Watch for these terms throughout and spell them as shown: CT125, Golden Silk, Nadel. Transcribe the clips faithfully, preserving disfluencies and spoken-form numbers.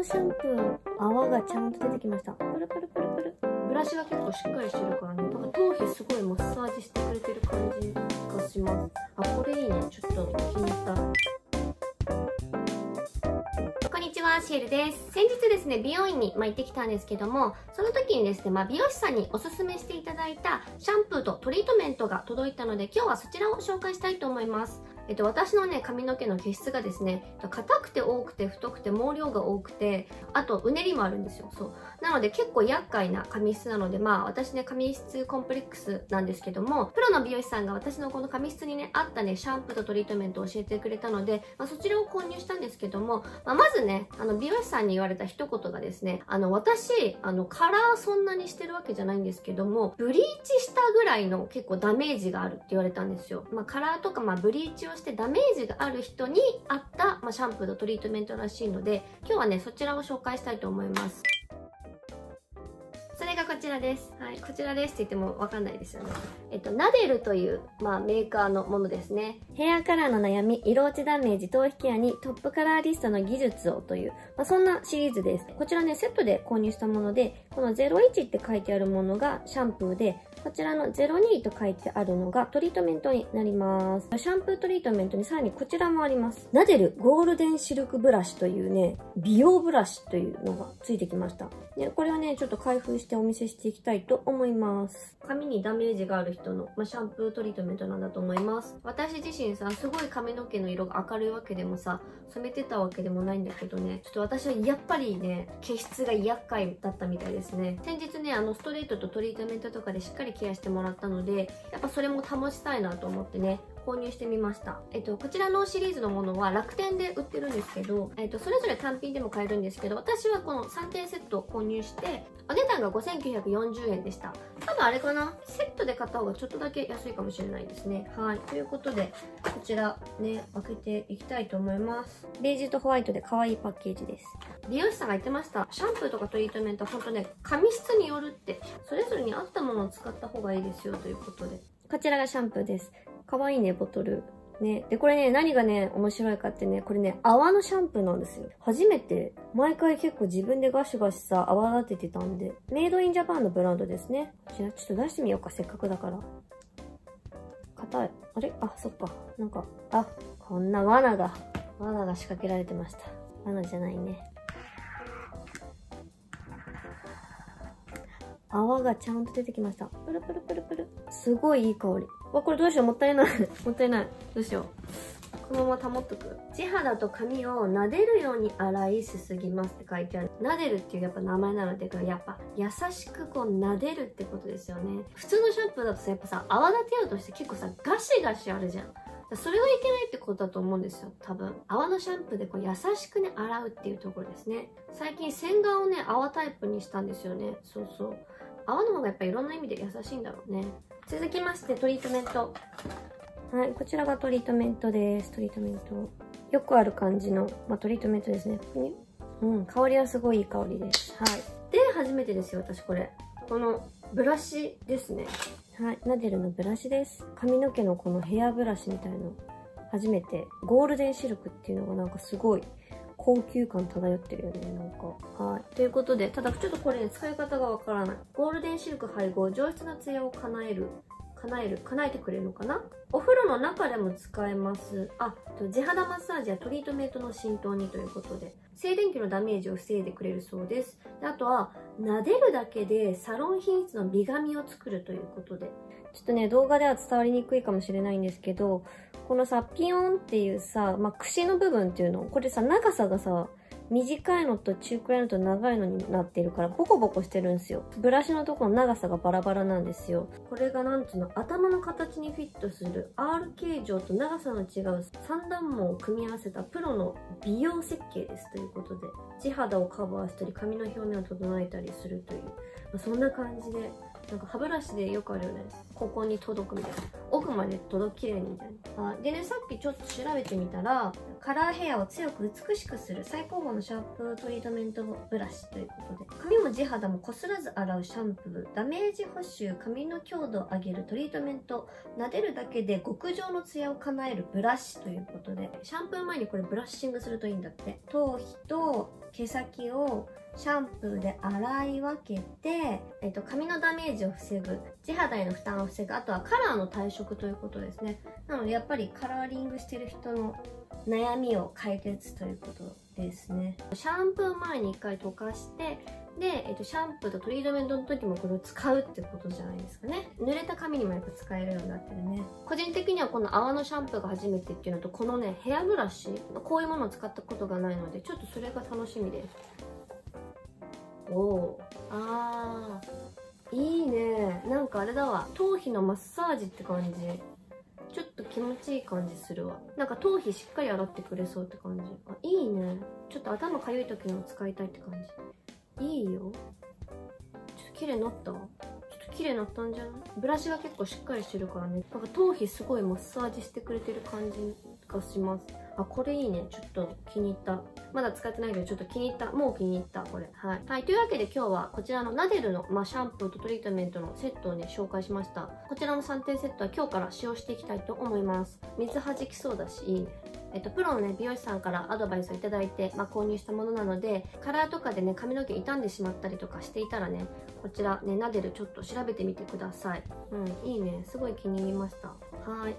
用シャンプー、泡がちゃんと出てきました。プルプルプルプル。ブラシが結構しっかりしてるからね、なんか頭皮すごいマッサージしてくれてる感じがします。あ、これいいね。ちょっと気に入った。こんにちは、シエルです。先日ですね、美容院に、まあ、行ってきたんですけども、その時にですね、まあ、美容師さんにおすすめしていただいたシャンプーとトリートメントが届いたので、今日はそちらを紹介したいと思います。えっと、私のね、髪の毛の毛質がですね、硬くて多くて太くて毛量が多くて、あとうねりもあるんですよ。そうなので結構厄介な髪質なので、まあ私ね、髪質コンプレックスなんですけども、プロの美容師さんが私のこの髪質にね合ったねシャンプーとトリートメントを教えてくれたので、まあ、そちらを購入したんですけども、まあ、まずね、あの美容師さんに言われた一言がですね、あの私あのカラーそんなにしてるわけじゃないんですけども、ブリーチしたぐらいの結構ダメージがあるって言われたんですよ。まあ、カラーとか、まあ、ブリーチをしてダメージがある人に合った、まあ、シャンプーとトリートメントらしいので、今日はねそちらを紹介したいと思います。それがこちらです。はい、こちらですって言ってもわかんないですよね。えっと、ナデルという、まあ、メーカーのものですね。ヘアカラーの悩み、色落ちダメージ、頭皮ケアにトップカラーリストの技術をという、まあ、そんなシリーズです。こちらね、セットで購入したもので、このゼロイチって書いてあるものがシャンプーで、こちらのゼロニーと書いてあるのがトリートメントになります。シャンプートリートメントにさらにこちらもあります。ナデルゴールデンシルクブラシというね、美容ブラシというのがついてきました。で、これをね、ちょっと開封してお見せしていきたいと思います。髪にダメージがある人の、まあ、シャンプートリートメントなんだと思います。私自身さ、すごい髪の毛の色が明るいわけでもさ、染めてたわけでもないんだけどね、ちょっと私はやっぱりね、毛質が厄介だったみたいですね。先日ね、あのストレートとトリートメントとかでしっかりケアしてもらったので、やっぱそれも保ちたいなと思ってね購入してみました。えっと、こちらのシリーズのものは楽天で売ってるんですけど、えっと、それぞれ単品でも買えるんですけど、私はこのさんてんセットを購入して、お値段がごせんきゅうひゃくよんじゅうえんでした。多分あれかな、セットで買った方がちょっとだけ安いかもしれないですね。はい、ということでこちらね、開けていきたいと思います。ベージュとホワイトで可愛いパッケージです。美容師さんが言ってました。シャンプーとかトリートメントは本当ね、髪質によるって、それぞれに合ったものを使った方がいいですよということで、こちらがシャンプーです。かわいいね、ボトル。ね。で、これね、何がね、面白いかってね、これね、泡のシャンプーなんですよ。初めて、毎回結構自分でガシガシさ、泡立ててたんで。メイドインジャパンのブランドですね。じゃあ、ちょっと出してみようか、せっかくだから。硬い。あれ？あ、そっか。なんか、あ、こんな罠が、罠が仕掛けられてました。罠じゃないね。泡がちゃんと出てきました。プルプルプルプル。すごいいい香り。わ、これどうしよう、もったいない。もったいない。どうしよう。このまま保っとく。地肌と髪を撫でるように洗いすすぎますって書いてある。撫でるっていうやっぱ名前なので、やっぱ優しくこう撫でるってことですよね。普通のシャンプーだとさ、やっぱさ、泡立てようとして結構さ、ガシガシあるじゃん。それがいけないってことだと思うんですよ、多分。泡のシャンプーでこう優しくね、洗うっていうところですね。最近洗顔をね、泡タイプにしたんですよね。そうそう。泡の方がやっぱいろんな意味で優しいんだろうね。続きまして、トリートメント。はい、こちらがトリートメントです。トリートメント。よくある感じの、まあ、トリートメントですね。うん、香りはすごいいい香りです。はい。で、初めてですよ、私これ。このブラシですね。はい、ナデルのブラシです。髪の毛のこのヘアブラシみたいの初めて。ゴールデンシルクっていうのがなんかすごい高級感漂ってるよね、なんか。はい。ということで、ただちょっとこれね、使い方がわからない。ゴールデンシルク配合、上質なツヤを叶える。叶える、叶えてくれるのかな？お風呂の中でも使えます。あ、地肌マッサージやトリートメントの浸透にということで、静電気のダメージを防いでくれるそうです。で、あとは、撫でるだけでサロン品質の美髪を作るということで。ちょっとね、動画では伝わりにくいかもしれないんですけど、このさ、ピヨンっていうさ、まあ、櫛の部分っていうの、これさ、長さがさ、短いのと中くらいのと長いのになってるからボコボコしてるんですよ。ブラシのところの長さがバラバラなんですよ。これがなんつうの、頭の形にフィットする アール 形状と長さの違う三段毛を組み合わせたプロの美容設計ですということで、地肌をカバーしたり髪の表面を整えたりするという、まあ、そんな感じでなんか歯ブラシでよくあるよね、ここに届くみたいな、奥まで届きれいみたいな。でね、さっきちょっと調べてみたら、カラーヘアを強く美しくする最高峰のシャンプートリートメントブラシということで、髪も地肌もこすらず洗うシャンプー、ダメージ補修、髪の強度を上げるトリートメント、撫でるだけで極上のツヤを叶えるブラシということで、シャンプー前にこれブラッシングするといいんだって。頭皮と毛先をシャンプーで洗い分けて、えっと、髪のダメージを防ぐ、地肌への負担を防ぐ、あとはカラーの退色ということですね。なのでやっぱりカラーリングしてる人の悩みを解決ということですね。シャンプー前にいっかい溶かして、で、えっと、シャンプーとトリートメントの時もこれを使うってことじゃないですかね。濡れた髪にもやっぱ使えるようになってるね。個人的にはこの泡のシャンプーが初めてっていうのと、このねヘアブラシ、こういうものを使ったことがないので、ちょっとそれが楽しみです。おー、あー、いいね。なんかあれだわ、頭皮のマッサージって感じ。ちょっと気持ちいい感じするわ。なんか頭皮しっかり洗ってくれそうって感じ。あ、いいね。ちょっと頭かゆい時にも使いたいって感じ。いいよ。ちょっと綺麗になったわ。ちょっと綺麗になったんじゃない？ブラシが結構しっかりしてるからね。なんか頭皮すごいマッサージしてくれてる感じがします。あ、これいいね。ちょっと気に入った。まだ使ってないけど、ちょっと気に入った。もう気に入った、これ。はい。はい。というわけで今日はこちらのナデルの、まあ、シャンプーとトリートメントのセットをね、紹介しました。こちらのさんてんセットは今日から使用していきたいと思います。水弾きそうだし、いいね。えっと、プロのね、美容師さんからアドバイスをいただいて、まあ、購入したものなので、カラーとかでね、髪の毛傷んでしまったりとかしていたらね、こちらね、ナデルちょっと調べてみてください。うん、いいね。すごい気に入りました。はい。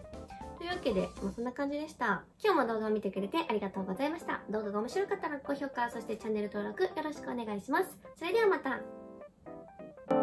というわけで、まあ、そんな感じでした。今日も動画を見てくれてありがとうございました。動画が面白かったら高評価、そしてチャンネル登録よろしくお願いします。それではまた。